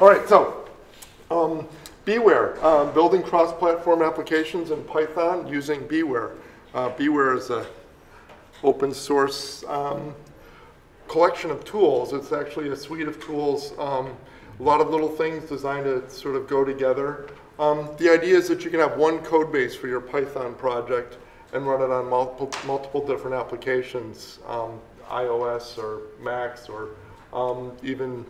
All right, so BeeWare, building cross-platform applications in Python using BeeWare. BeeWare is an open source collection of tools. It's actually a suite of tools, a lot of little things designed to sort of go together. The idea is that you can have one code base for your Python project and run it on multiple different applications, iOS or Macs or even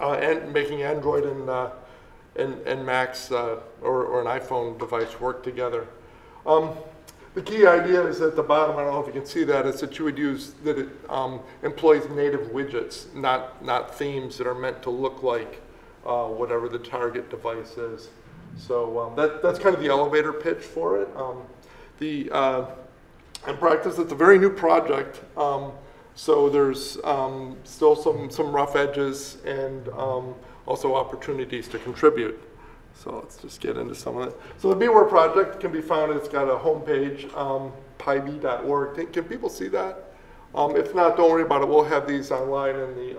and making Android and Macs or an iPhone device work together. The key idea is at the bottom, I don't know if you can see that, is that you would use, that it employs native widgets, not themes that are meant to look like whatever the target device is. So that's kind of the elevator pitch for it. In practice, it's a very new project, so there's still some rough edges and also opportunities to contribute. So let's just get into some of it. So the BeeWare project can be found, it's got a homepage, pybee.org. Can people see that? If not, don't worry about it. We'll have these online and the,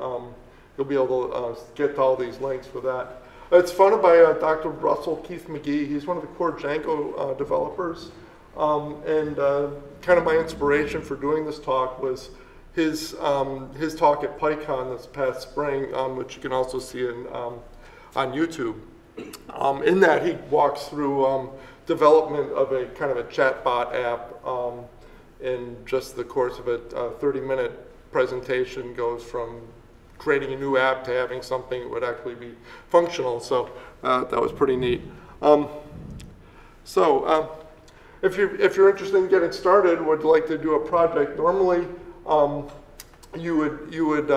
you'll be able to get to all these links for that. It's funded by Dr. Russell Keith-Magee. He's one of the core Django developers. Kind of my inspiration for doing this talk was his talk at PyCon this past spring, which you can also see in, on YouTube. In that, he walks through development of a kind of a chatbot app in just the course of a 30-minute presentation, goes from creating a new app to having something that would actually be functional. So that was pretty neat. If you're interested in getting started, would like to do a project, normally you would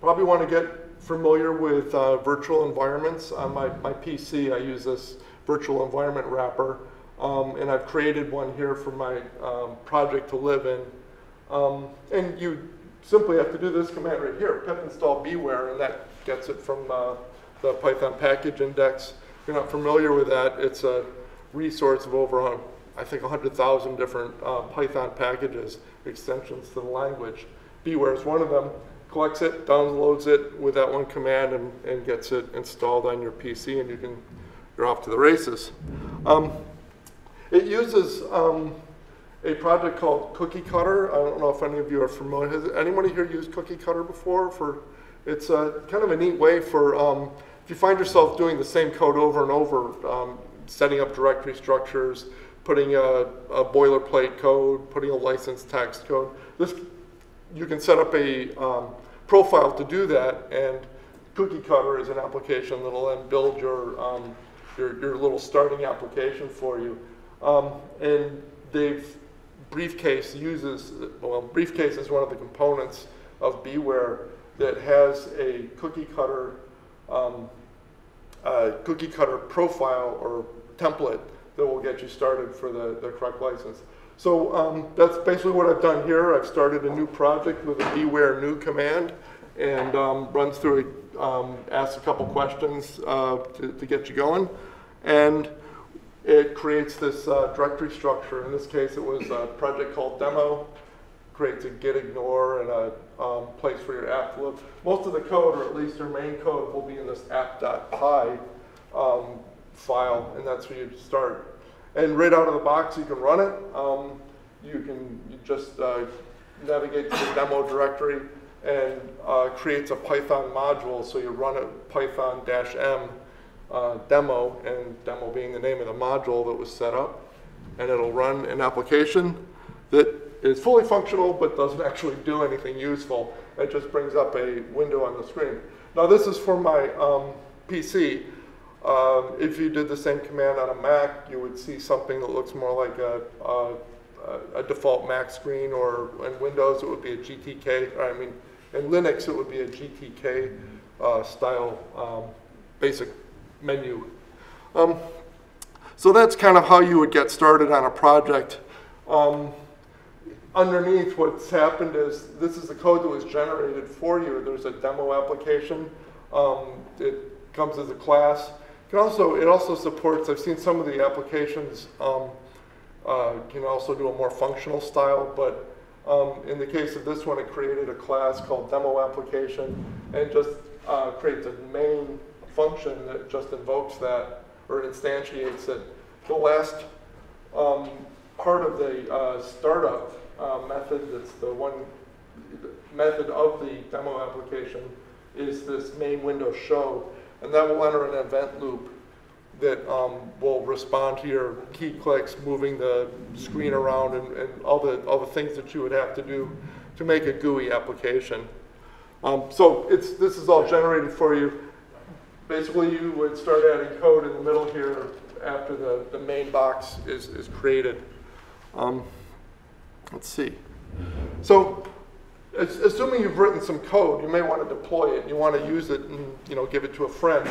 probably want to get familiar with virtual environments. On my PC, I use this virtual environment wrapper, and I've created one here for my project to live in. And you simply have to do this command right here, pip install BeeWare, and that gets it from the Python package index. If you're not familiar with that, it's a resource of over, I think, 100,000 different Python packages, extensions to the language. BeeWare is one of them. Collects it, downloads it with that one command, and gets it installed on your PC, and you're off to the races. It uses a project called Cookie Cutter. I don't know if any of you are familiar. Has anybody here used Cookie Cutter before? It's a kind of a neat way for if you find yourself doing the same code over and over, setting up directory structures, putting a boilerplate code, putting a license text code. You can set up a profile to do that, and Cookie Cutter is an application that will then build your little starting application for you. And Briefcase uses, well, Briefcase is one of the components of BeeWare that has a cookie cutter profile or template that will get you started for the correct license. So that's basically what I've done here. I've started a new project with a BeeWare new command, and runs through it, asks a couple questions to get you going, and it creates this directory structure. In this case, it was a project called demo. Creates a git ignore and a place for your app to live. Most of the code, or at least your main code, will be in this app.py file, and that's where you start. And right out of the box, you can run it. You just navigate to the demo directory and creates a Python module. So you run a python-m demo, and demo being the name of the module that was set up. And it'll run an application that is fully functional but doesn't actually do anything useful. It just brings up a window on the screen. Now, this is for my PC. If you did the same command on a Mac, you would see something that looks more like a default Mac screen, or in Windows it would be a GTK, or I mean, in Linux it would be a GTK style basic menu. So that's kind of how you would get started on a project. Underneath, what's happened is this is the code that was generated for you. There's a demo application. It comes as a class. It also supports, I've seen some of the applications can also do a more functional style, but in the case of this one, it created a class called demo application and just creates a main function that just invokes that or instantiates it. The last part of the startup method, that's the one method of the demo application, is this main window show, and that will enter an event loop that will respond to your key clicks, moving the screen around, and all the things that you would have to do to make a GUI application. So this is all generated for you. Basically, you would start adding code in the middle here after the main box is created. Let's see. So, assuming you've written some code, you may want to deploy it. And you want to use it and give it to a friend.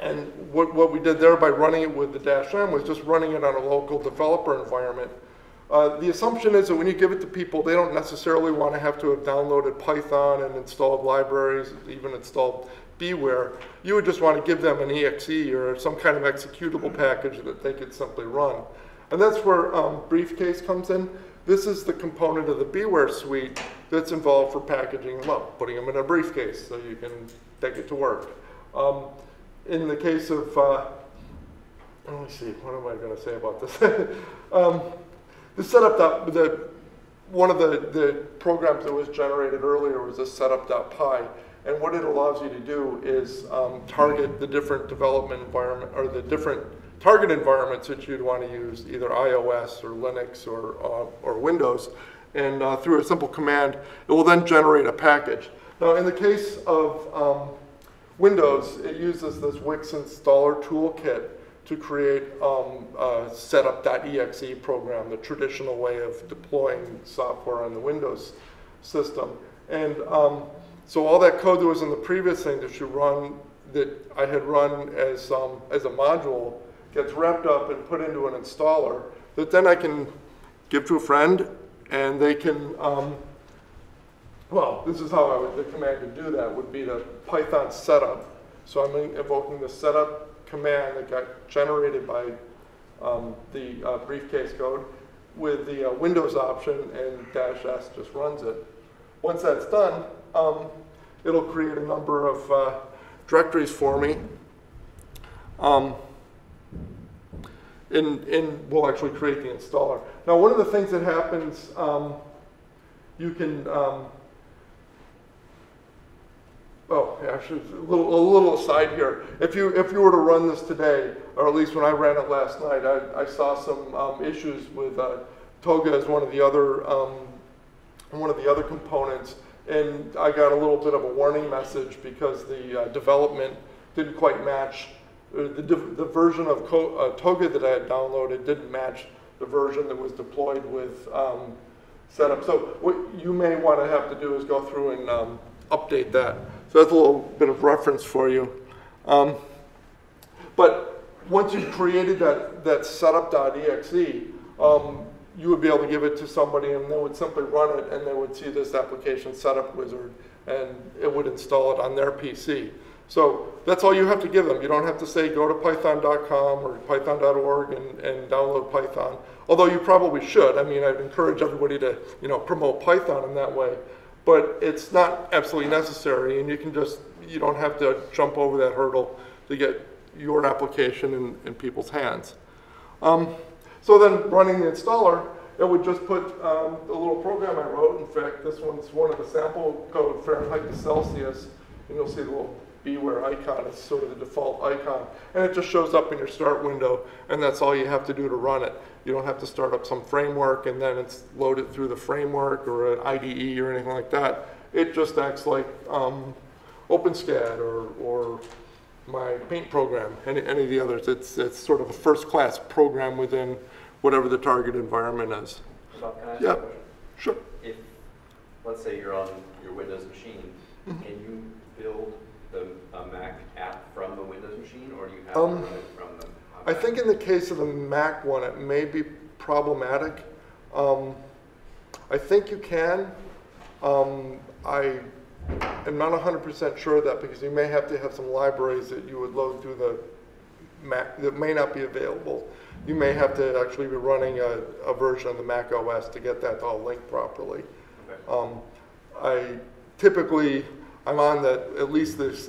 And what we did there by running it with the -m was just running it on a local developer environment. The assumption is that when you give it to people, they don't necessarily want to have downloaded Python and installed libraries, even installed BeeWare. You would just want to give them an exe or some kind of executable package that they could simply run. And that's where Briefcase comes in. This is the component of the BeeWare suite that's involved for packaging them up, putting them in a briefcase so you can take it to work. In the case of, let me see, what am I going to say about this? The setup, one of the programs that was generated earlier was a setup.py, and what it allows you to do is target the different development environment, or the different target environments that you'd want to use, either iOS or Linux or Windows, and through a simple command, it will then generate a package. Now, in the case of Windows, it uses this Wix installer toolkit to create a setup.exe program, the traditional way of deploying software on the Windows system. And so all that code that was in the previous thing that you run, that I had run as a module, gets wrapped up and put into an installer that then I can give to a friend, and they can, well, this is how the command to do that would be to Python setup. So I'm invoking the setup command that got generated by the briefcase code with the Windows option, and -s just runs it. Once that's done, it'll create a number of directories for me. And we'll actually create the installer. Now, one of the things that happens, you can, oh, actually, a little aside here. If you were to run this today, or at least when I ran it last night, I saw some issues with Toga as one of the other components, and I got a little bit of a warning message because the development didn't quite match. The version of Toga that I had downloaded didn't match the version that was deployed with setup. So what you may want to have to do is go through and update that. So that's a little bit of reference for you. But once you've created that setup.exe, you would be able to give it to somebody, and they would simply run it, and they would see this application setup wizard, and it would install it on their PC. So that's all you have to give them. You don't have to say go to python.com or python.org and download Python. Although you probably should. I mean, I'd encourage everybody to promote Python in that way. But it's not absolutely necessary, and you don't have to jump over that hurdle to get your application in people's hands. So then running the installer, it would just put the little program I wrote. In fact, this one's one of the sample code, Fahrenheit to Celsius, and you'll see the little BeeWare icon is sort of the default icon, and it just shows up in your start window, and that's all you have to do to run it. You don't have to start up some framework and then it's loaded through the framework or an IDE or anything like that. It just acts like OpenSCAD or my paint program, any of the others. It's sort of a first-class program within whatever the target environment is. So can I ask you a question? Sure. If, let's say you're on your Windows machine, mm-hmm. Can you build a Mac app from the Windows machine, or do you have to run it from the Mac? I think in the case of the Mac one, it may be problematic. I think you can. I am not 100% sure of that, because you may have to have some libraries that you would load through the Mac that may not be available. You may have to actually be running a version of the Mac OS to get that to all link properly. Okay. I typically I'm on the, at least this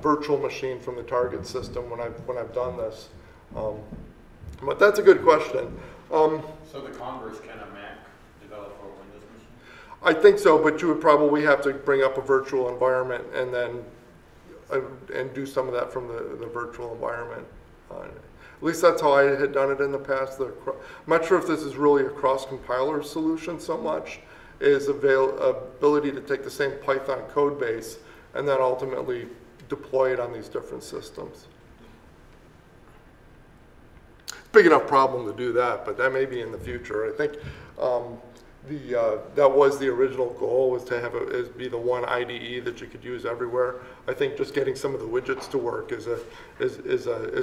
virtual machine from the target system when I've done this. But that's a good question. So the Converse, can a Mac develop a Windows machine? I think so, but you would probably have to bring up a virtual environment and then and do some of that from the virtual environment. At least that's how I had done it in the past. I'm not sure if this is really a cross-compiler solution so much. Is ability to take the same Python code base and then ultimately deploy it on these different systems. Big enough problem to do that, but that may be in the future. I think that was the original goal, was to have be the one IDE that you could use everywhere. I think just getting some of the widgets to work is a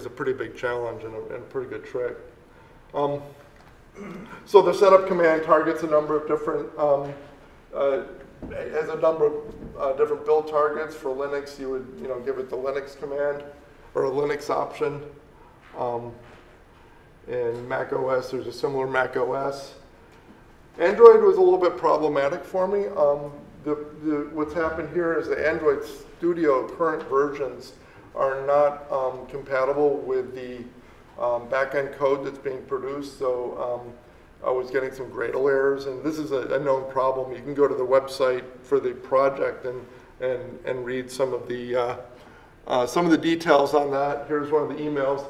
pretty big challenge and a pretty good trick. So the setup command targets a number of different, has a number of different build targets. For Linux, you would give it the Linux command or a Linux option. In Mac OS, there's a similar Mac OS. Android was a little bit problematic for me. What's happened here is the Android Studio current versions are not compatible with the back-end code that's being produced, so I was getting some Gradle errors, and this is a known problem. You can go to the website for the project and read some of the details on that. Here's one of the emails.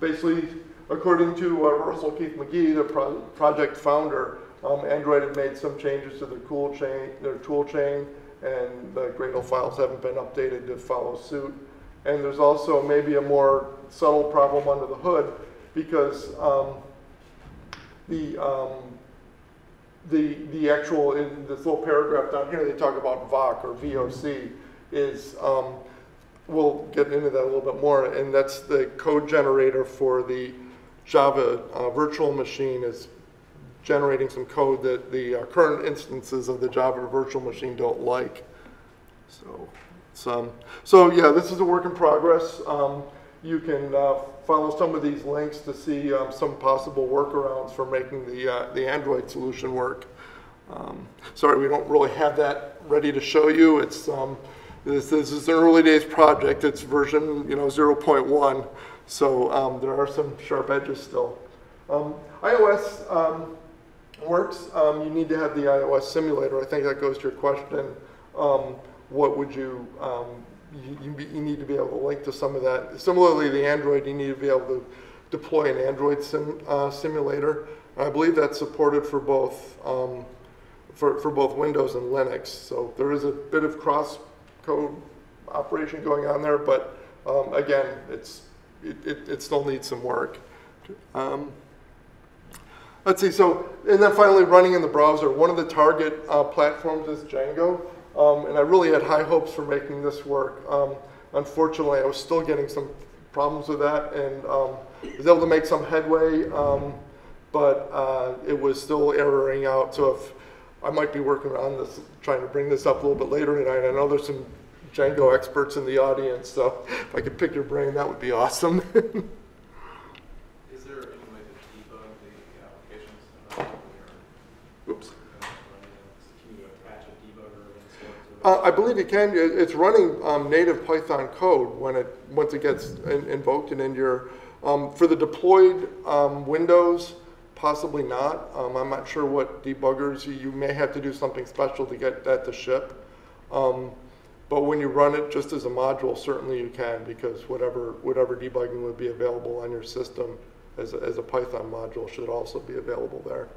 Basically, according to Russell Keith-Magee, the project founder, Android had made some changes to their tool chain, and the Gradle files haven't been updated to follow suit. And there's also maybe a more subtle problem under the hood, because the actual, in this little paragraph down here, they talk about VOC or VOC is, we'll get into that a little bit more, and that's the code generator for the Java virtual machine is generating some code that the current instances of the Java virtual machine don't like. So yeah, this is a work in progress. You can follow some of these links to see some possible workarounds for making the Android solution work. Sorry, we don't really have that ready to show you. It's this is an early days project. It's version 0.1, so there are some sharp edges still. iOS works. You need to have the iOS simulator. I think that goes to your question. What would you, you need to be able to link to some of that. Similarly, the Android, you need to be able to deploy an Android simulator. I believe that's supported for both, for both Windows and Linux. So there is a bit of cross-code operation going on there, but again, it still needs some work. Let's see, so, and then finally running in the browser. One of the target platforms is Django. And I really had high hopes for making this work. Unfortunately, I was still getting some problems with that, and was able to make some headway, but it was still erroring out. So if I might be working on this, trying to bring this up a little bit later tonight. I know there's some Django experts in the audience, so if I could pick your brain, that would be awesome. Is there any way to debug the applications? Oops. I believe it can. It's running native Python code once it gets invoked and into your for the deployed Windows. Possibly not. I'm not sure what debuggers you may have to do something special to get that to ship. But when you run it just as a module, certainly you can, because whatever debugging would be available on your system as a Python module should also be available there.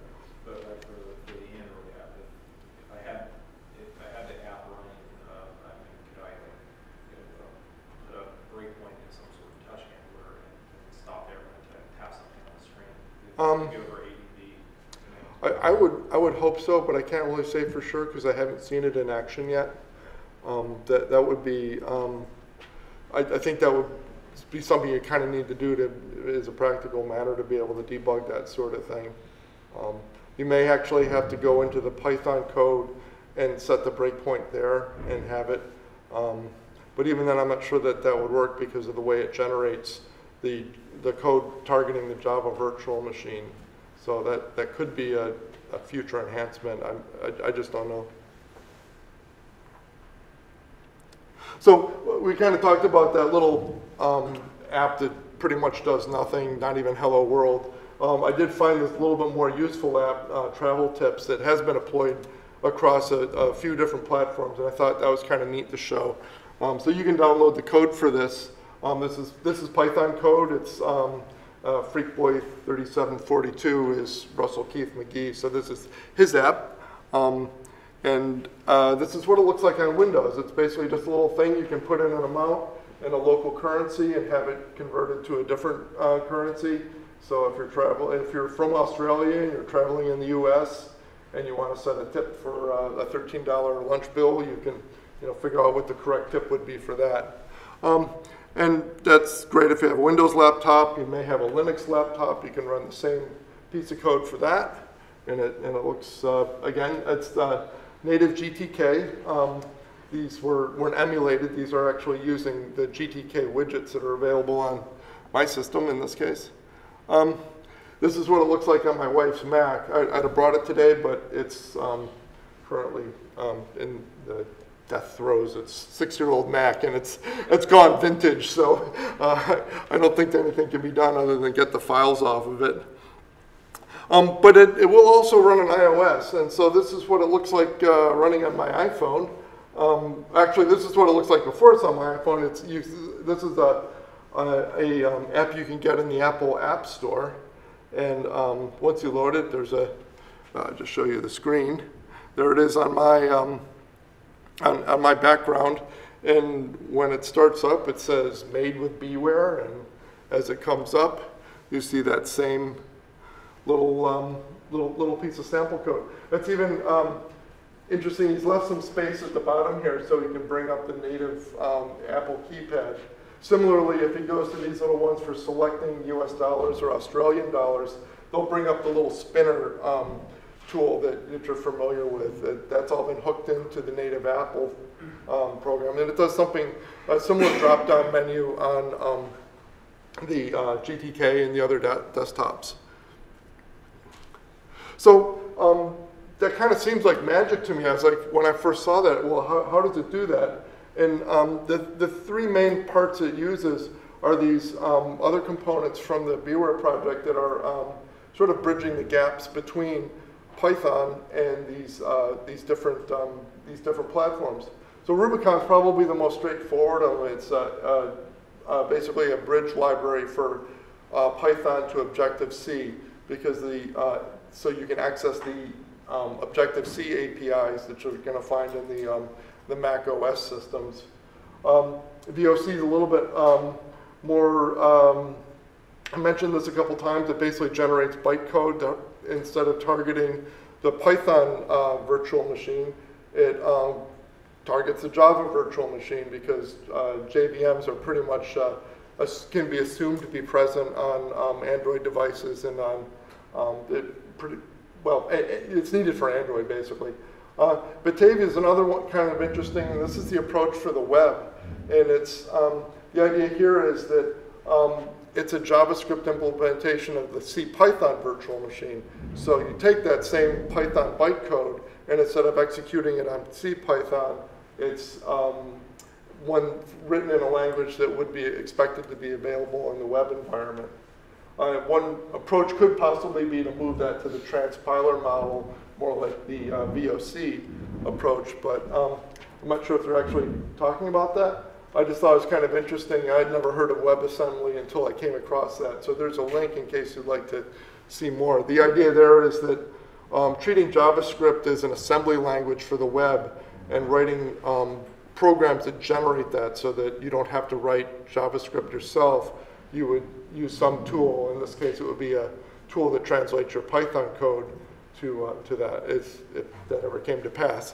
I would hope so, but I can't really say for sure because I haven't seen it in action yet. That would be I think that would be something you kind of need to do as a practical matter to be able to debug that sort of thing. You may actually have to go into the Python code and set the breakpoint there and have it. But even then, I'm not sure that would work because of the way it generates the code targeting the Java virtual machine. So that could be a future enhancement. I just don't know. So we kind of talked about that little app that pretty much does nothing, not even hello world. I did find this little bit more useful app, Travel Tips, that has been employed across a few different platforms, and I thought that was kind of neat to show. So you can download the code for this. This is Python code. It's Freakboy3742 is Russell Keith-Magee, so this is his app. This is what it looks like on Windows. It's basically just a little thing you can put in an amount and a local currency and have it converted to a different currency. So if you're from Australia and you're traveling in the U.S. and you want to set a tip for a $13 lunch bill, you can figure out what the correct tip would be for that. And that's great if you have a Windows laptop. You may have a Linux laptop. You can run the same piece of code for that. And it looks, again, it's native GTK. These weren't emulated. These are actually using the GTK widgets that are available on my system in this case. This is what it looks like on my wife's Mac. I'd have brought it today, but it's currently in the death throes. It's a 6-year-old Mac, and it's gone vintage. So I don't think anything can be done other than get the files off of it. But it will also run on iOS, and so this is what it looks like running on my iPhone. Actually, this is what it looks like before it's on my iPhone. This is an app you can get in the Apple App Store, and once you load it, there's a just show you the screen. There it is on my background, and when it starts up, it says "Made with BeeWare," and as it comes up, you see that same little piece of sample code. That's even interesting. He's left some space at the bottom here so he can bring up the native Apple keypad. Similarly, if he goes to these little ones for selecting US dollars or Australian dollars, they'll bring up the little spinner tool that you're familiar with. That's all been hooked into the native Apple program. And it does something, a similar drop-down menu on the GTK and the other desktops. So that kind of seems like magic to me. I was like, when I first saw that, well, how does it do that? And the three main parts it uses are these other components from the BeeWare project that are sort of bridging the gaps between Python and these different platforms. So Rubicon is probably the most straightforward one. It's basically a bridge library for Python to Objective-C, because so you can access the Objective-C APIs that you're going to find in the Mac OS systems. VOC is a little bit more, I mentioned this a couple times, it basically generates bytecode instead of targeting the Python virtual machine. It targets the Java virtual machine because JVMs are pretty much, can be assumed to be present on Android devices and on it's needed for Android, basically. Batavia is another one kind of interesting, and this is the approach for the web. And it's, the idea here is that it's a JavaScript implementation of the CPython virtual machine. So you take that same Python bytecode, and instead of executing it on CPython, it's one written in a language that would be expected to be available in the web environment. One approach could possibly be to move that to the transpiler model, more like the VOC approach, but I'm not sure if they're actually talking about that. I just thought it was kind of interesting. I'd never heard of WebAssembly until I came across that, so there's a link in case you'd like to see more. The idea there is that treating JavaScript as an assembly language for the web and writing programs that generate that so that you don't have to write JavaScript yourself. You would use some tool. In this case, it would be a tool that translates your Python code to that, if that ever came to pass.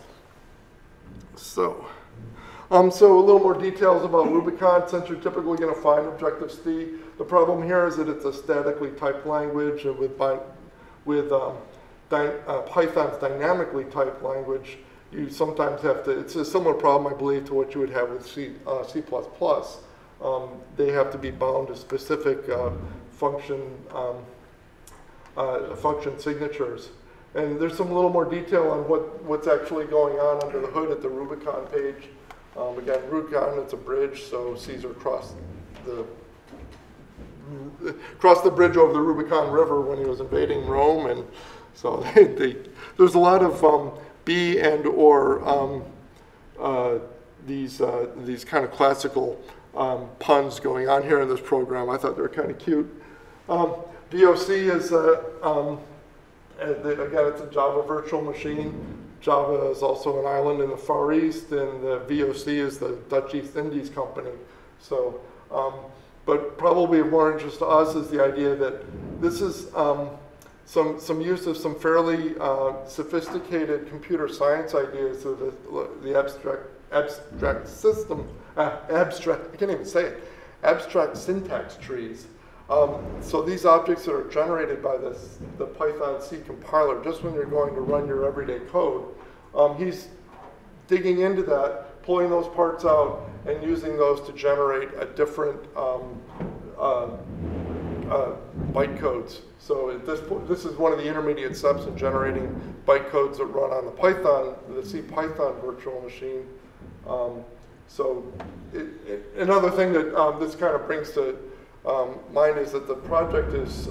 So, a little more details about Rubicon, since you're typically going to find Objective-C. The problem here is that it's a statically typed language, and with Python's dynamically typed language, you sometimes have to. It's a similar problem, I believe, to what you would have with C++. They have to be bound to specific function signatures. And there's some little more detail on what's actually going on under the hood at the Rubicon page Again, Rubicon, it's a bridge, so Caesar crossed the bridge over the Rubicon River when he was invading Rome, and so there's a lot of these kind of classical puns going on here in this program. I thought they were kind of cute. VOC is, again, it's a Java virtual machine. Java is also an island in the Far East, and the VOC is the Dutch East Indies Company. So, but probably of more interest to us is the idea that this is some use of some fairly sophisticated computer science ideas of the abstract system, I can't even say it, abstract syntax trees. So these objects that are generated by the Python C compiler, just when you're going to run your everyday code, he's digging into that, pulling those parts out, and using those to generate a different bytecodes. So at this point, this is one of the intermediate steps in generating bytecodes that run on the Python, the CPython virtual machine. So another thing that this kind of brings to mind is that the project is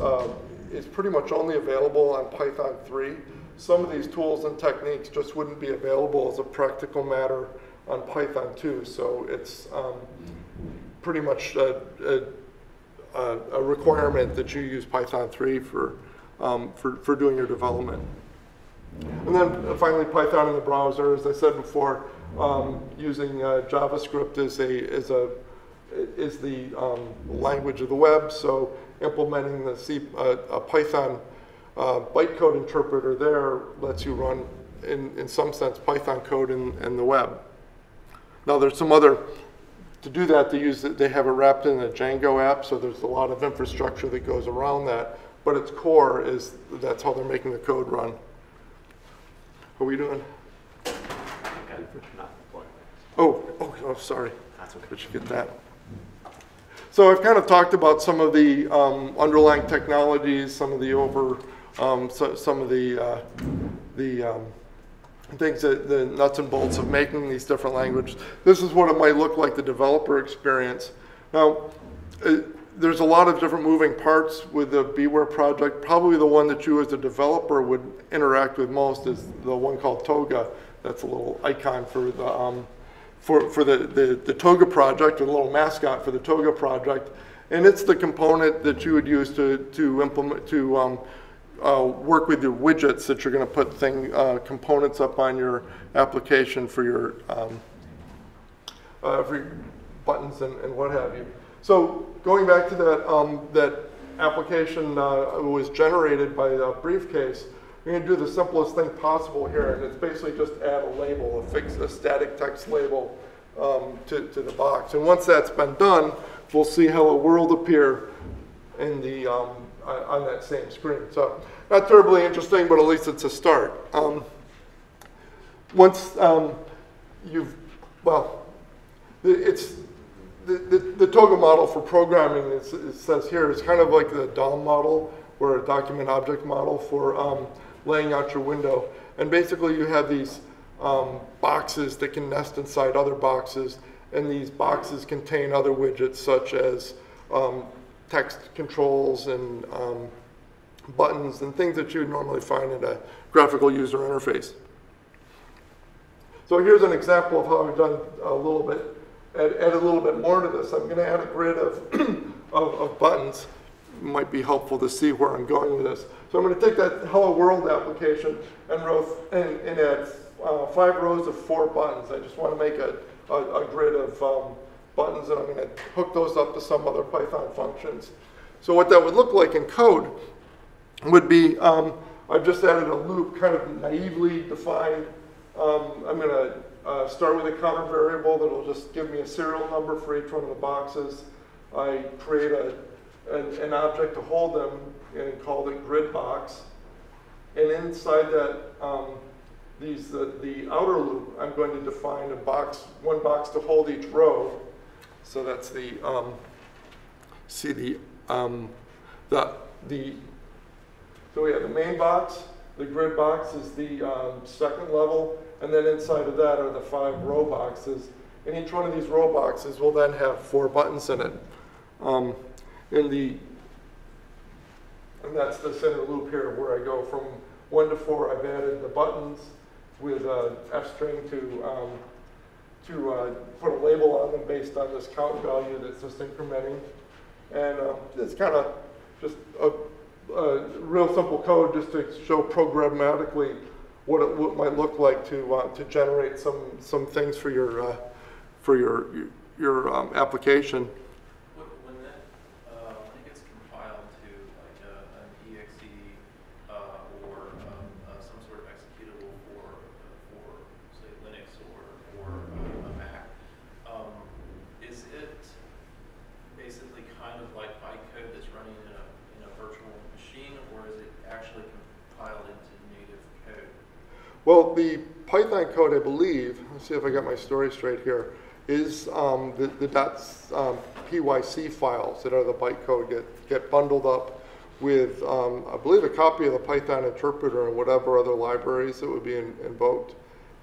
pretty much only available on Python 3. Some of these tools and techniques just wouldn't be available as a practical matter on Python 2. So it's pretty much a requirement that you use Python 3 for doing your development. And then finally, Python in the browser, as I said before, using JavaScript is the language of the web. So implementing the a Python bytecode interpreter there lets you run, in some sense, Python code in the web. Now there's some other, to do that, they have it wrapped in a Django app, so there's a lot of infrastructure that goes around that, but its core is, that's how they're making the code run. How are we doing? Okay. Oh, sorry. That's okay. Did you get that? So I've kind of talked about some of the underlying technologies, some of the things that the nuts and bolts of making these different languages. This is what it might look like, the developer experience. Now, there's a lot of different moving parts with the BeeWare project. Probably the one that you as a developer would interact with most is the one called Toga. That's a little icon for the for the Toga project, a little mascot for the Toga project, and it's the component that you would use to work with your widgets that you're going to put components up on your application for your buttons and what have you. So going back to that that application was generated by a Briefcase. We're going to do the simplest thing possible here, and it's basically just add a label, a static text label to the box. And once that's been done, we'll see Hello World appear in the on that same screen. So not terribly interesting, but at least it's a start. Once the Toga model for programming, it says here, is kind of like the DOM model, or a document object model for laying out your window. And basically you have these boxes that can nest inside other boxes, and these boxes contain other widgets such as text controls and buttons and things that you would normally find in a graphical user interface. So here's an example of how I've done a little bit, add a little bit more to this. I'm going to add a grid of buttons. Might be helpful to see where I'm going with this. So I'm going to take that Hello World application and add 5 rows of 4 buttons. I just want to make a grid of buttons, and I'm going to hook those up to some other Python functions. So what that would look like in code would be I've just added a loop, kind of naively defined. I'm going to start with a counter variable that will just give me a serial number for each one of the boxes. I create an object to hold them and called it grid box, and inside that the outer loop, I'm going to define a box, one box to hold each row. So that's so we have the main box, the grid box is the second level, and then inside of that are the 5 row boxes, and each one of these row boxes will then have 4 buttons in it. And that's this inner loop here where I go from 1 to 4. I've added the buttons with an F string to put a label on them based on this count value that's just incrementing. And it's kind of just a real simple code just to show programmatically what it might look like to generate some things for your application. When that when it gets compiled to like an exe or some sort of executable for say Linux or a Mac, is it basically kind of like bytecode that's running in a virtual machine, or is it actually compiled into native code? Well, the Python code, I believe, let's see if I got my story straight here, is the .pyc files that are the bytecode get bundled up with, I believe, a copy of the Python interpreter and whatever other libraries that would be invoked.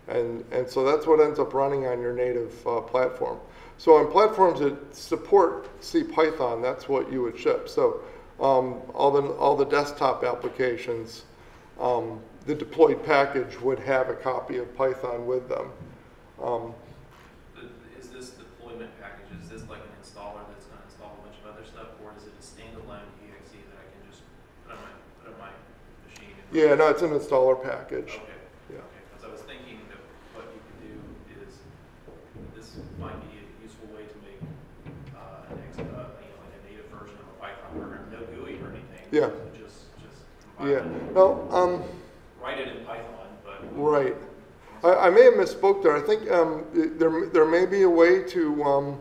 And so that's what ends up running on your native platform. So on platforms that support CPython, that's what you would ship. So all the desktop applications, the deployed package would have a copy of Python with them. Is this deployment package, is this like an installer that's going to install a bunch of other stuff, or is it a standalone exe that I can just put on my machine? Yeah, no, it's an installer package. Okay. Yeah. Okay, because I was thinking that what you could do is, this might be a useful way to make a native version of a Python program, no GUI or anything. Yeah. So just combine it. No, write it in Python, but right. I may have misspoke there. I think there may be a way to. I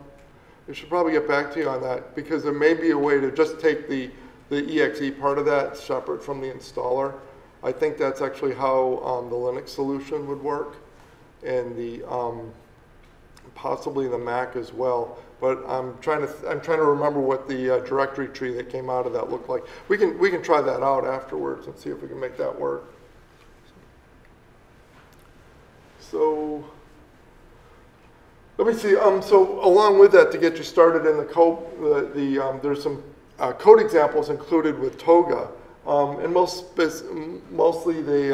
should probably get back to you on that, because there may be a way to just take the exe part of that separate from the installer. I think that's actually how the Linux solution would work, and the possibly the Mac as well. But I'm trying to remember what the directory tree that came out of that looked like. We can try that out afterwards and see if we can make that work. So let me see. So along with that, to get you started in the code, there's some code examples included with Toga, and mostly they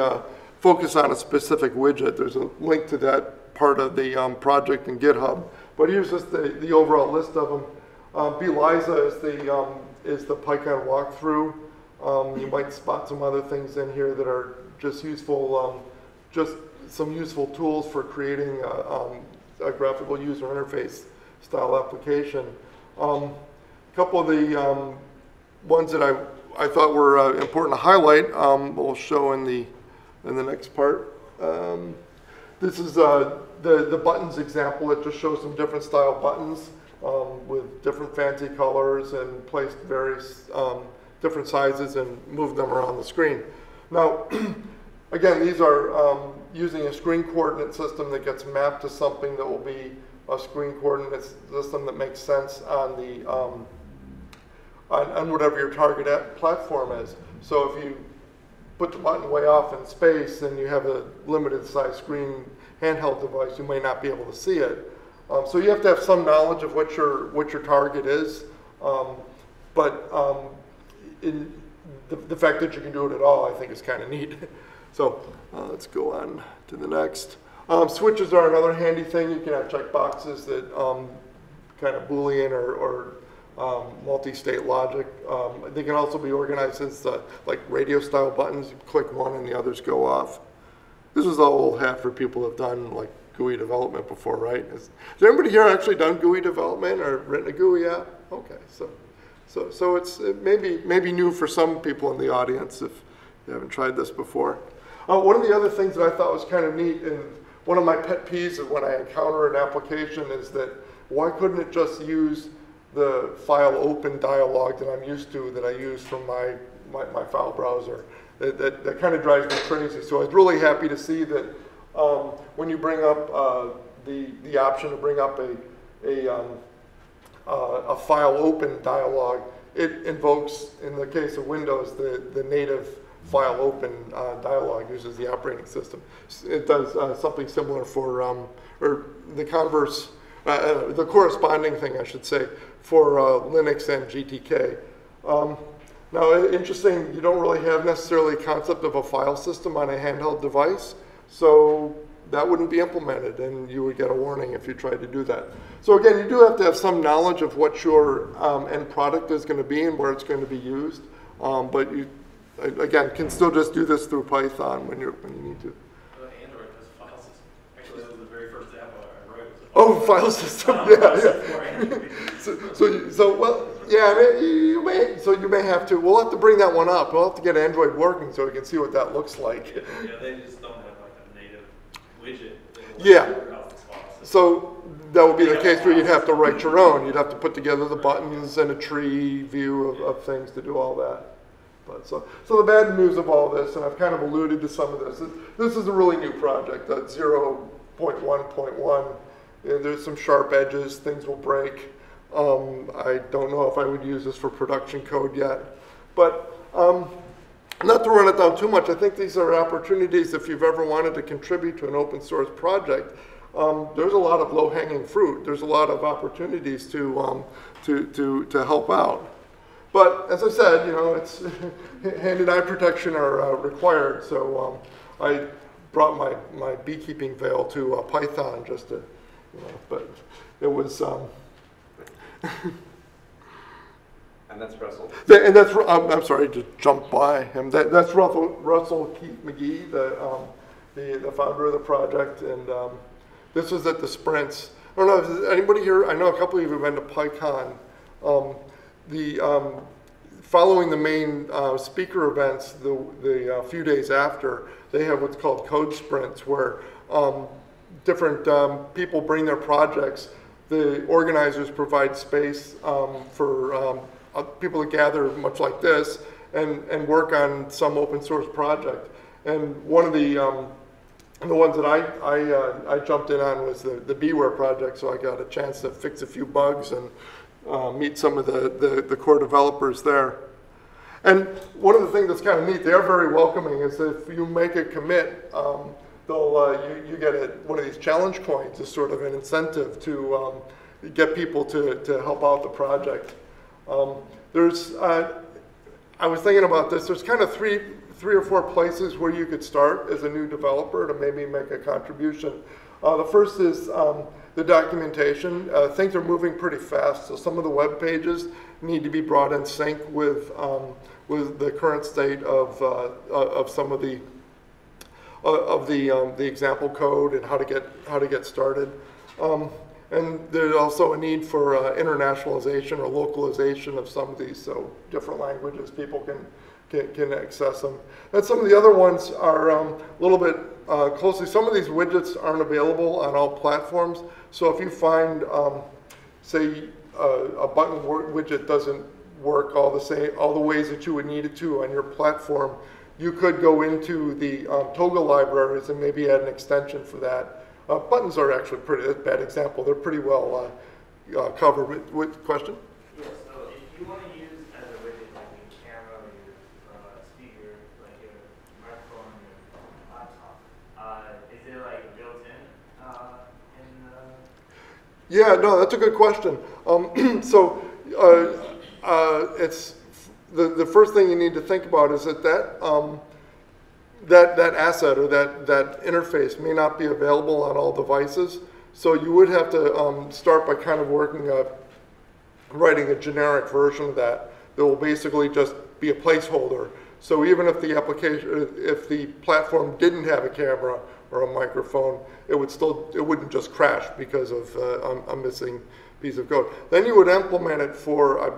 focus on a specific widget. There's a link to that part of the project in GitHub. But here's just the overall list of them. BeeLiza is the PyCon walkthrough. You might spot some other things in here that are just useful. Some useful tools for creating a graphical user interface style application. A couple of the ones that I thought were important to highlight we'll show in the next part. This is the buttons example. It just shows some different style buttons with different fancy colors and placed various different sizes and moved them around the screen. Now, again, these are using a screen coordinate system that gets mapped to something that will be a screen coordinate system that makes sense on the on whatever your target platform is. So if you put the button way off in space and you have a limited size screen handheld device, you may not be able to see it. So you have to have some knowledge of what your target is, but the fact that you can do it at all, I think, is kind of neat. So let's go on to the next. Switches are another handy thing. You can have checkboxes that kind of Boolean or multi-state logic. They can also be organized as like radio-style buttons. You click one and the others go off. This is all old hat for people who have done like GUI development before, right? Has anybody here actually done GUI development or written a GUI app? Okay, so it may be new for some people in the audience if you haven't tried this before. One of the other things that I thought was kind of neat, and one of my pet peeves of when I encounter an application, is that why couldn't it just use the file open dialog that I'm used to, that I use from my file browser? That kind of drives me crazy. So I was really happy to see that when you bring up the option to bring up a file open dialog, it invokes, in the case of Windows, the native file open dialog, uses the operating system. It does something similar for, or the converse the corresponding thing, I should say, for Linux and GTK. Now, interesting, you don't really have necessarily a concept of a file system on a handheld device, so that wouldn't be implemented, and you would get a warning if you tried to do that. So again, you do have to have some knowledge of what your end product is going to be and where it's going to be used, but you, again, can still just do this through Python when you need to. Android has a file system. Actually, that was the very first app I wrote. Oh, file system, yeah. So you may have to, we'll have to bring that one up. We'll have to get Android working so we can see what that looks like. Yeah, they just don't have like a native widget. Yeah. So that would be the case where you'd have to write your own. You'd have to put together the buttons and a tree view of things to do all that. But so the bad news of all this, and I've kind of alluded to some of this, is this is a really new project, 0.1.1. There's some sharp edges, things will break. I don't know if I would use this for production code yet. But not to run it down too much, I think these are opportunities if you've ever wanted to contribute to an open source project. There's a lot of low-hanging fruit. There's a lot of opportunities to help out. But as I said, you know, it's hand and eye protection are required. So I brought my beekeeping veil to Python just to, you know, but it was. And that's Russell. And that's, I'm sorry to jump by him. That's Russell Keith-Magee, the founder of the project. And this was at the sprints. I don't know if there's anybody here, I know a couple of you have been to PyCon. Following the main speaker events, the few days after, they have what's called code sprints, where different people bring their projects. The organizers provide space for people to gather, much like this, and work on some open source project. And one of the ones that I jumped in on was the BeeWare project, so I got a chance to fix a few bugs and meet some of the core developers there. And one of the things that's kind of neat, they are very welcoming, is if you make a commit, you get one of these challenge coins as sort of an incentive to get people to help out the project. I was thinking about this, there's kind of three or four places where you could start as a new developer to maybe make a contribution. The first is the documentation. Things are moving pretty fast, so some of the web pages need to be brought in sync with the current state of some of the example code and how to get started, and there's also a need for internationalization or localization of some of these, so different languages people can access them. And some of the other ones are a little bit closely. Some of these widgets aren't available on all platforms, so if you find, say, a button widget doesn't work all the ways that you would need it to on your platform, you could go into the Toga libraries and maybe add an extension for that. Buttons are actually that's a bad example. They're pretty well covered. With question? Yes, so if you want to use as a widget like a camera or your speaker, like your microphone or your laptop, is it like built in the... Yeah, no, that's a good question. It's... The first thing you need to think about is that asset or that interface may not be available on all devices. So you would have to start by kind of writing a generic version of that will basically just be a placeholder. So even if the application, if the platform didn't have a camera or a microphone, it wouldn't just crash because of a missing piece of code. Then you would implement it for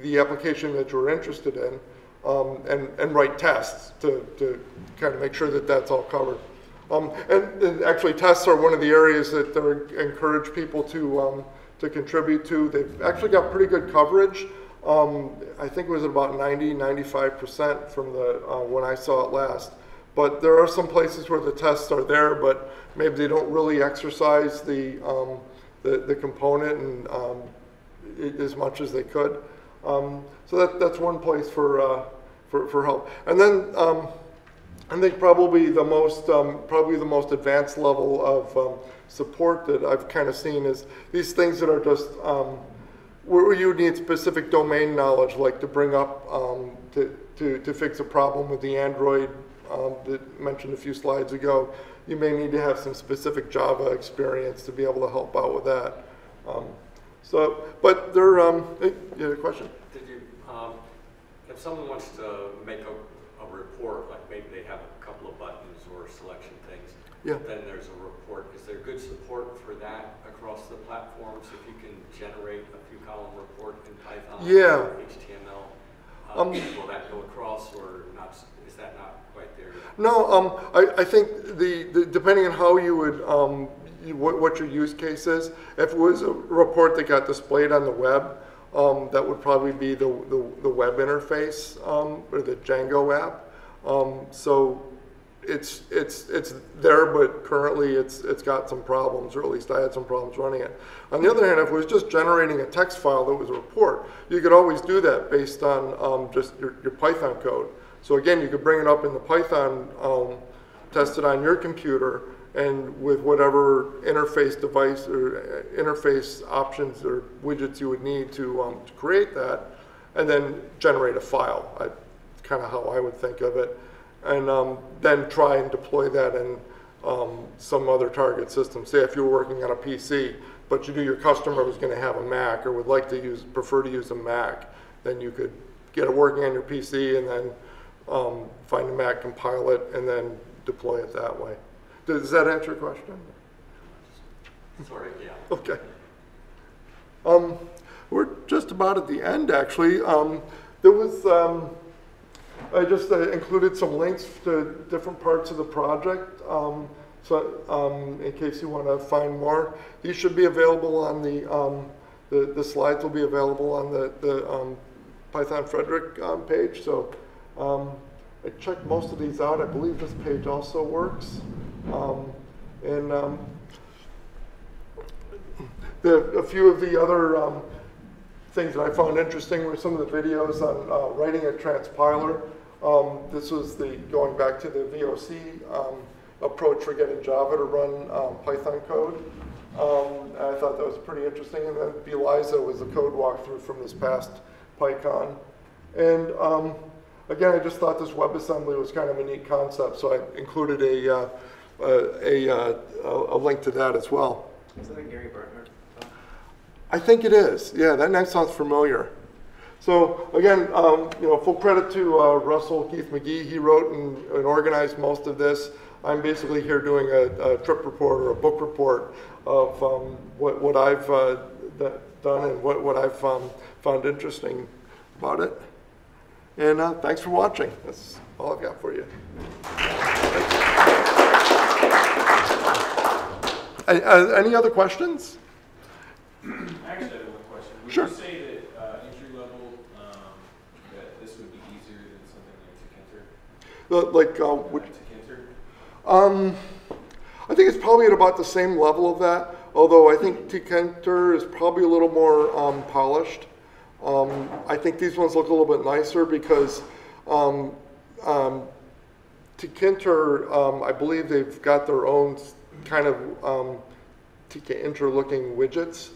the application that you're interested in, and write tests to kind of make sure that that's all covered. And actually, tests are one of the areas that they encourage people to contribute to. They've actually got pretty good coverage. I think it was about 90–95% from the when I saw it last. But there are some places where the tests are there, but maybe they don't really exercise the component and as much as they could. So that's one place for help. And then I think probably the most advanced level of support that I've kind of seen is these things that are just where you need specific domain knowledge, like to bring up to fix a problem with the Android that mentioned a few slides ago. You may need to have some specific Java experience to be able to help out with that. So, but there. You had a question? Did you, if someone wants to make a report, like maybe they have a couple of buttons or selection things, yeah. Then there's a report. Is there good support for that across the platforms? If you can generate a few-column report in Python yeah. or HTML, will that go across, or not? Is that not quite there yet? No, I think the depending on how you would. What your use case is. If it was a report that got displayed on the web, that would probably be the web interface or the Django app. So it's there, but currently it's got some problems, or at least I had some problems running it. On the other hand, if it was just generating a text file that was a report, you could always do that based on just your Python code. So again, you could bring it up in the Python, test it on your computer, and with whatever interface device or interface options or widgets you would need to create that, and then generate a file. That's kind of how I would think of it. And then try and deploy that in some other target system. Say if you're working on a PC, but you knew your customer was going to have a Mac or would like to prefer to use a Mac, then you could get it working on your PC and then find a Mac, compile it, and then deploy it that way. Does that answer your question? Sorry, yeah. Okay. We're just about at the end, actually. There was, I just included some links to different parts of the project. So in case you want to find more, these should be available on the slides will be available on the Python Frederick page. So I checked most of these out. I believe this page also works. A few of the other things that I found interesting were some of the videos on writing a transpiler. This was going back to the VOC approach for getting Java to run Python code. I thought that was pretty interesting. And then Beliza was the code walkthrough from this past PyCon. And again, I just thought this WebAssembly was kind of a neat concept, so I included a link to that as well. Is that a Gary Barnhart? I think it is. Yeah, that name sounds familiar. So again, you know, full credit to Russell Keith-Magee. He wrote and organized most of this. I'm basically here doing a trip report or a book report of what I've done and what I've found interesting about it. And thanks for watching. That's all I've got for you. Any other questions? Actually, I have one question. Would sure. you say that entry level, that this would be easier than something like Tkinter? I think it's probably at about the same level of that. Although I think Tkinter is probably a little more polished. I think these ones look a little bit nicer because. Tkinter, I believe they've got their own kind of Tkinter-looking widgets.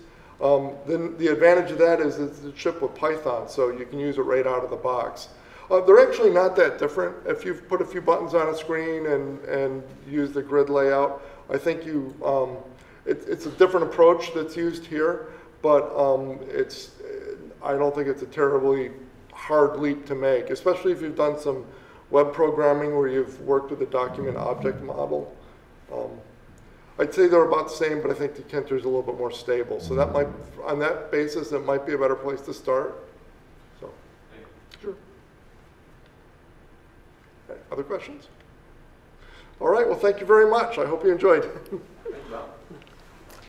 Then the advantage of that is it's shipped with Python, so you can use it right out of the box. They're actually not that different. If you've put a few buttons on a screen and use the grid layout, I think you it's a different approach that's used here, but I don't think it's a terribly hard leap to make, especially if you've done some web programming where you've worked with a document object model. I'd say they're about the same, but I think Tkinter is a little bit more stable. So that might, on that basis, that might be a better place to start. So, sure. Okay. Other questions? All right. Well, thank you very much. I hope you enjoyed.